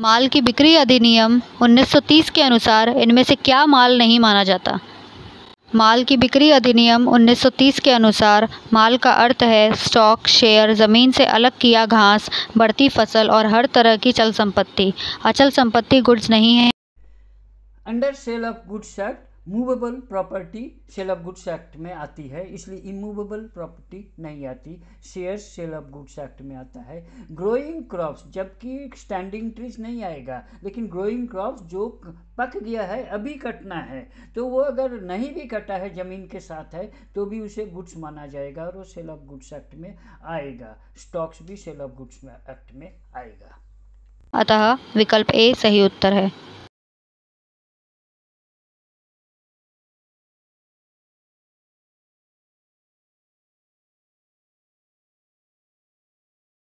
माल की बिक्री अधिनियम 1930 के अनुसार इनमें से क्या माल नहीं माना जाता। माल की बिक्री अधिनियम 1930 के अनुसार माल का अर्थ है स्टॉक, शेयर, ज़मीन से अलग किया घास, बढ़ती फसल और हर तरह की चल संपत्ति। अचल संपत्ति गुड्स नहीं है। Under sale of goods act movable property sale of goods act में आती है, इसलिए इमूवेबल प्रॉपर्टी नहीं आती। Share sale of goods act में आता है। ग्रोइंग क्रॉप्स, जबकि स्टैंडिंग ट्रीज नहीं आएगा, लेकिन ग्रोइंग क्रॉप्स जो पक गया है अभी कटना है, तो वो अगर नहीं भी कटा है ज़मीन के साथ है तो भी उसे गुड्स माना जाएगा और वो सेल ऑफ गुड्स एक्ट में आएगा। स्टॉक्स भी सेल ऑफ गुड्स एक्ट में आएगा। अतः विकल्प ए सही उत्तर है।